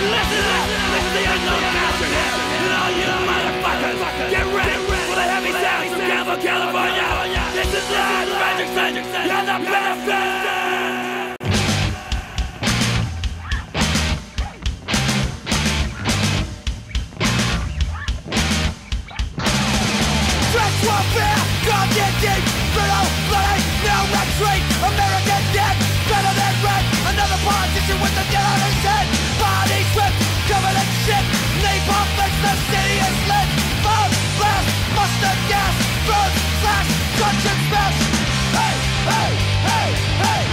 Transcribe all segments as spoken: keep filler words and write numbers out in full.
Listen up! This is the unknown master here! And all you motherfuckers, get ready for the heavy sounds from Campbell, California! This is live, Magic Magic, you're the best! Warfare, Guardian deep, brutal, bloody, no retreat. American dead, better than red. Another politician with a gun on his head. Body stripped, covered in shit. Napalm flicks, the city is lit. Bomb, blast, mustard gas, burn, slash, conscience smash. Hey, hey, hey, hey.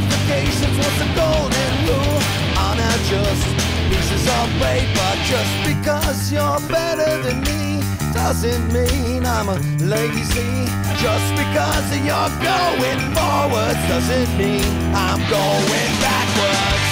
qualifications was the golden rule. I'm not just pieces of paper. Just because you're better than me doesn't mean I'm a lazy. Just because you're going forwards doesn't mean I'm going backwards.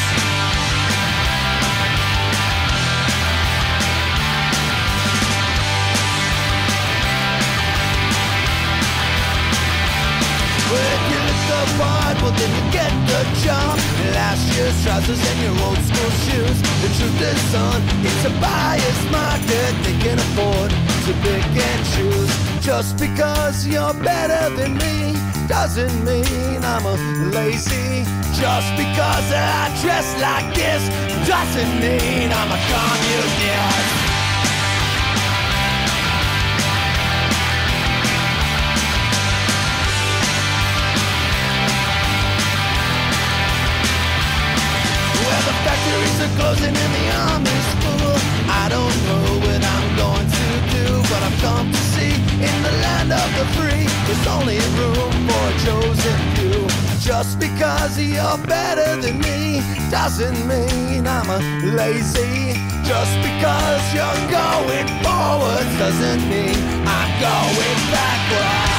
Well, then you get the job. Last year's trousers and your old school shoes. The truth is, son, it's a biased market. They can afford to pick and choose. Just because you're better than me doesn't mean I'm a lazy. Just because I dress like this doesn't mean I'm a communist. Factories are closing and the army's full. I don't know what I'm going to do, but I've come to see in the land of the free there's only room for a chosen few. Just because you're better than me doesn't mean I'm a lazy. Just because you're going forwards doesn't mean I'm going backwards.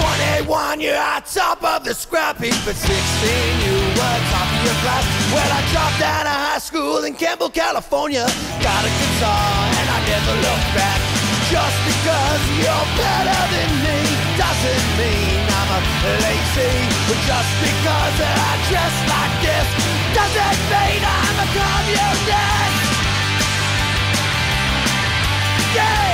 twenty-one, you're on top of the scrap heap. At sixteen, you were top of your class. Well, I dropped out of high school in Campbell, California. Got a guitar and I never looked back. Just because you're better than me doesn't mean I'm a lazy. But just because I dress like this doesn't mean I'm a communist. Yeah!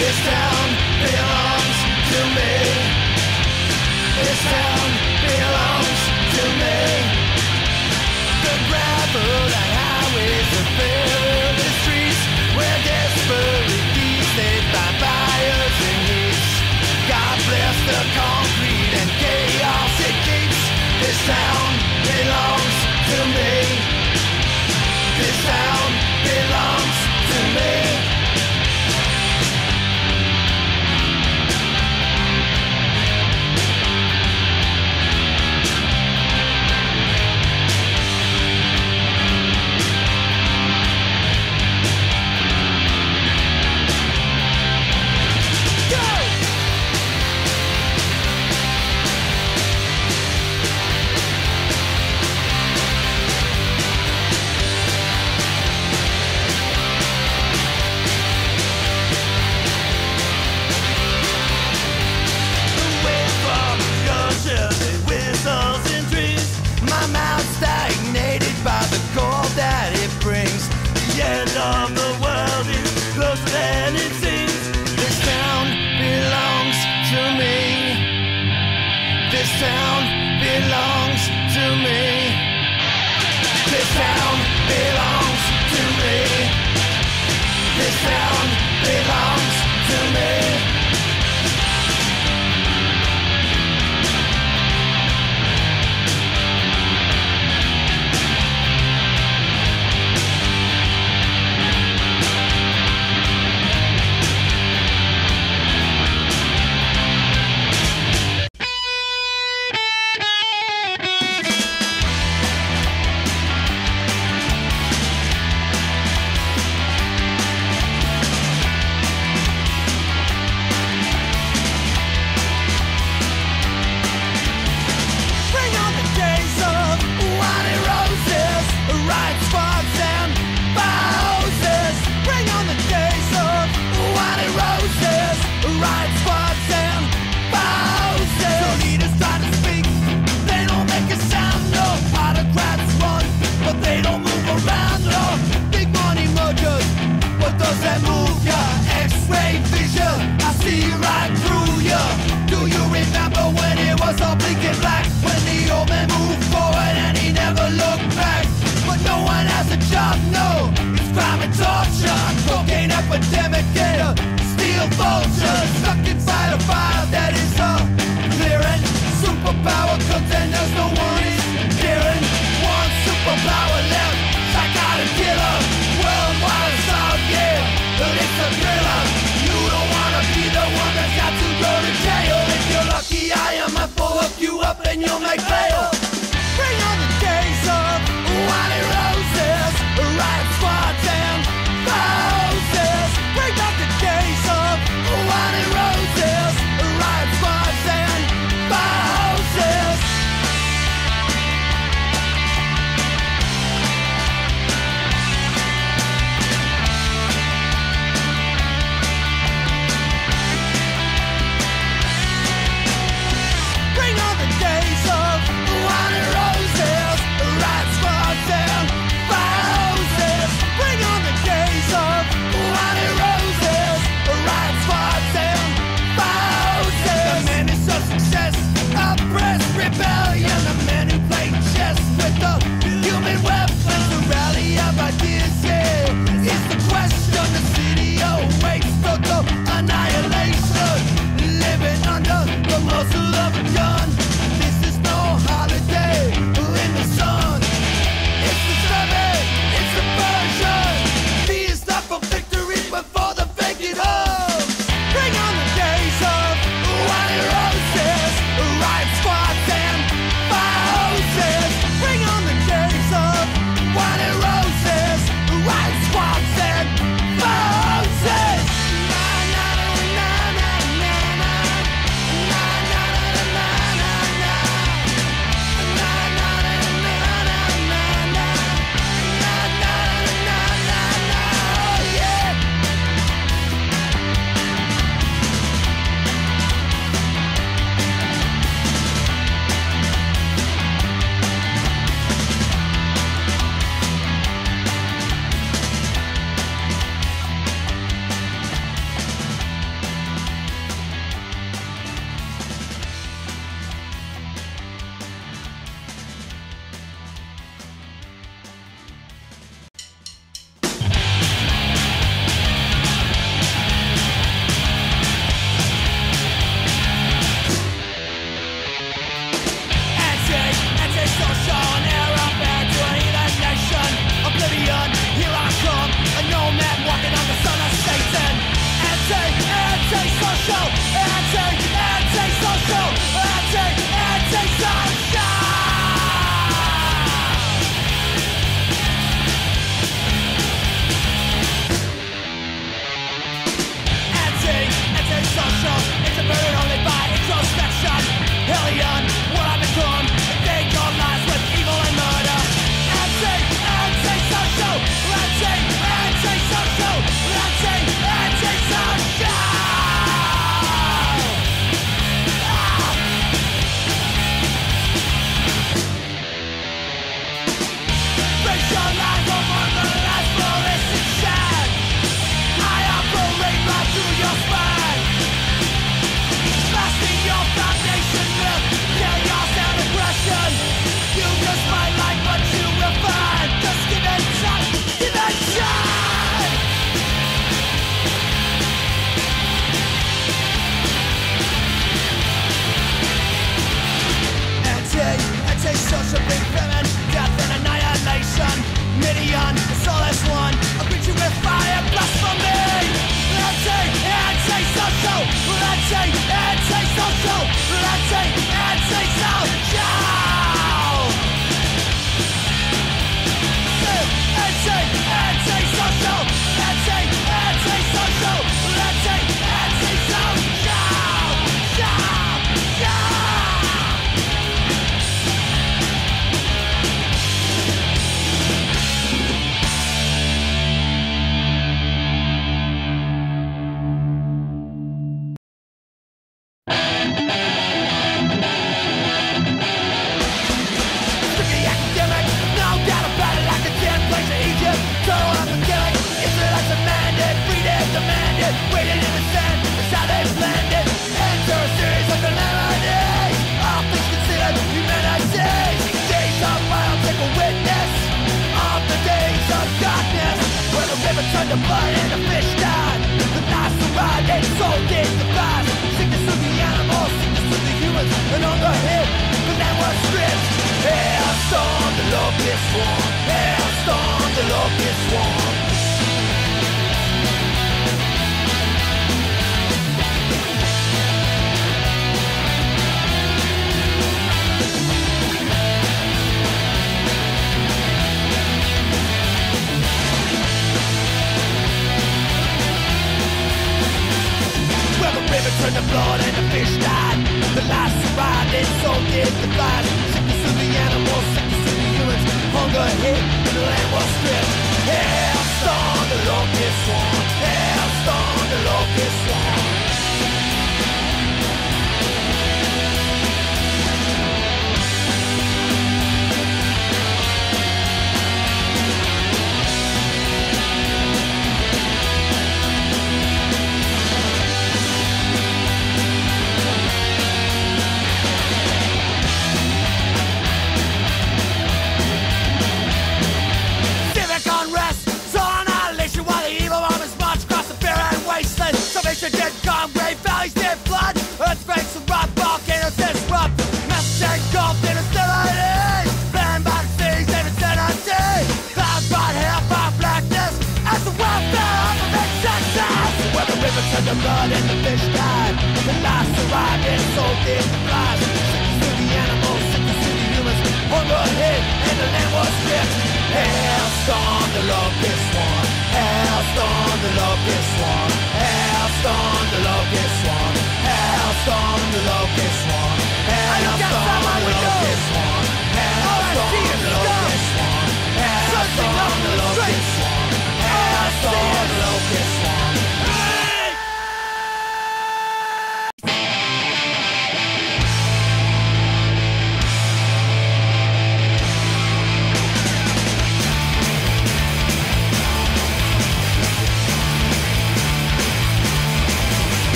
This town belongs to me. This town belongs to me. The gravel, the highways, the fearless streets, where desperately beasts saved by fires and heats. God bless the concrete and chaos it keeps. This town belongs to me. This town belongs to me. This town belongs to me. This town belongs to me. This town belongs to me.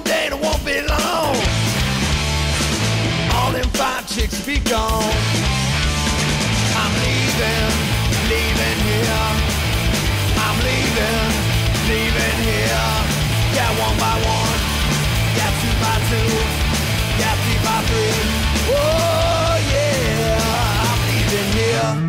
all day and it won't be long. All them fine chicks will be gone. I'm leaving, leaving here. I'm leaving, leaving here. Got one by one, got two by two, got three by three. Oh yeah, I'm leaving here.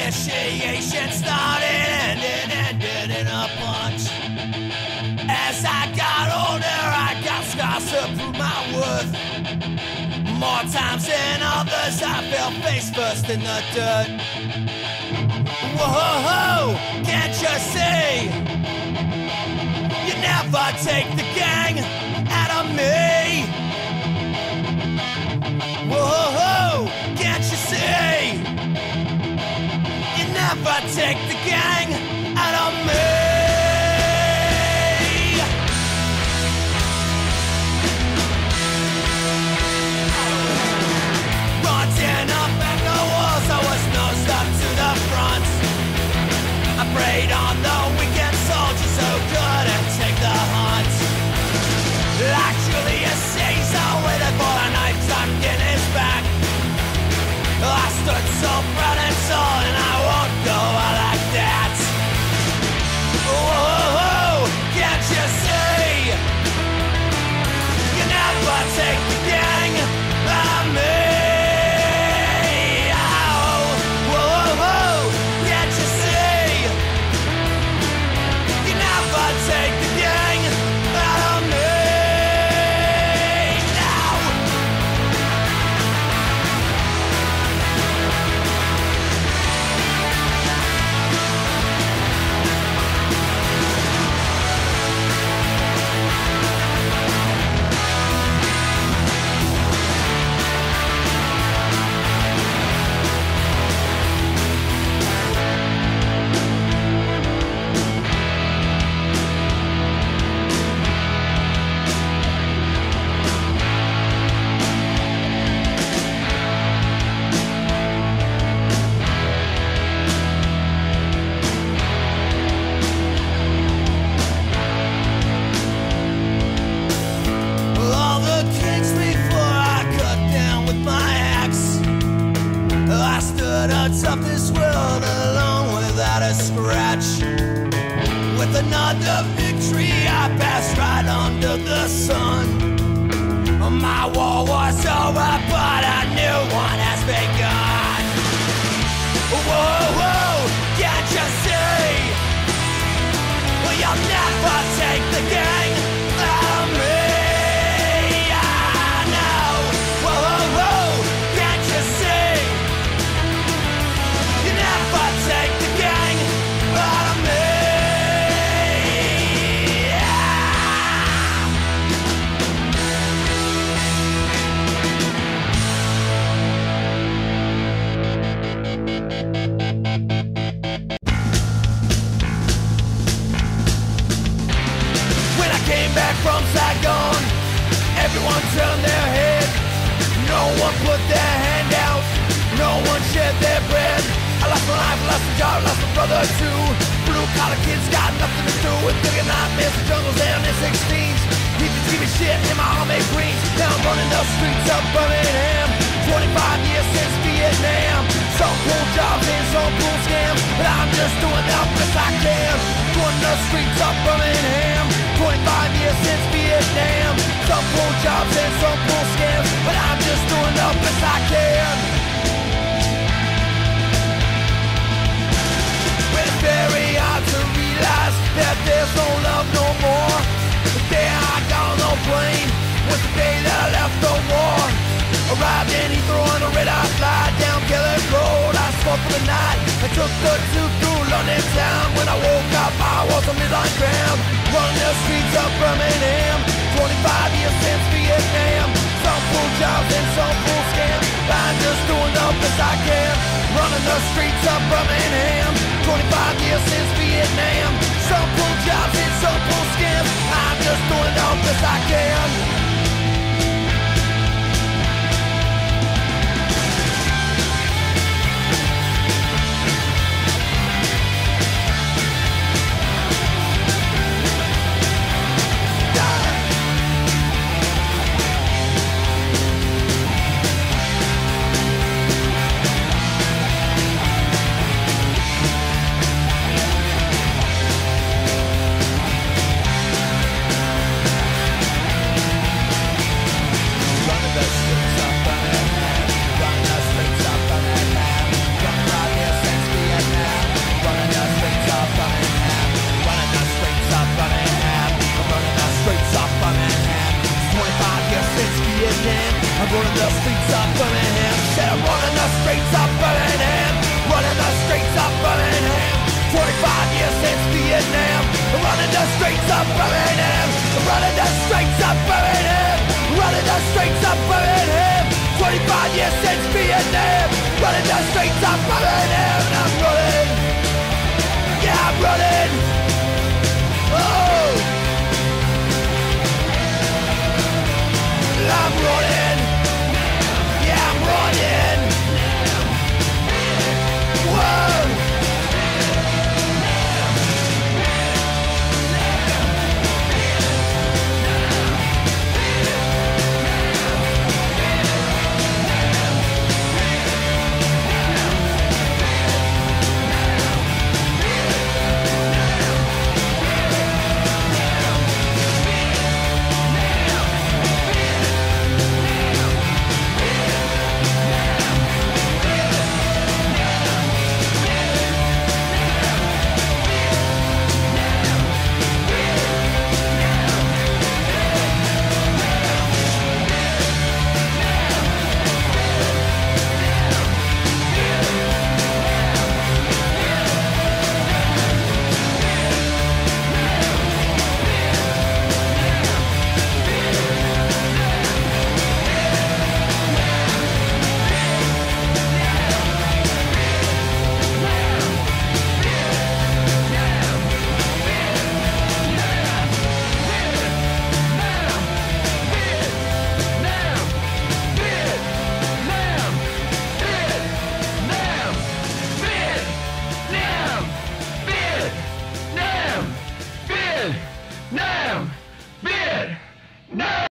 Initiation started and it ended in a punch. more times than others, I fell face first in the dirt. Whoa, can't you see? You never take the gang out of me. Whoa, can't you see? You never take the gang out of me. Preyed on the weekend soldiers who couldn't take the hunt. Like Julius Caesar with a ball and knife tucked in his back, I stood so proud and tall, and I won't go out like that. Whoa, can't you see? You never take the gang out of me. Of this world alone without a scratch. With another victory I passed right under the sun. My war was over, but a new one has begun. Whoa, whoa, can't you see? Well, you'll never take the gang out of me. From Saigon, everyone turned their head. No one put their hand out, no one shared their bread. I lost my life, lost my job, lost my brother too. Blue collar kids got nothing to do with bigger nightmares, the jungles and their sixteens. People give me shit in my army greens. Now I'm running the streets of Birmingham. Twenty-five years since Vietnam. Some cool jobs and some cool scams, but I'm just doing the best I can. Running the streets of Birmingham. Twenty-five years since Vietnam. Some cool jobs and some cool scams, but I'm just doing the best I can. But it's very hard to realize that there's no love no more. The day I got on the plane was the day that I left the war. Arrived in Heathrow on a red-eye flight down Kelly Road. I smoked for the night and took the tube through London town. When I woke up, I was on midline ground. Running the streets of Birmingham. Twenty-five years since Vietnam. Some cool jobs and some cool scams, but I'm just doing the best I can. Running the streets of Birmingham. Twenty-five years since Vietnam.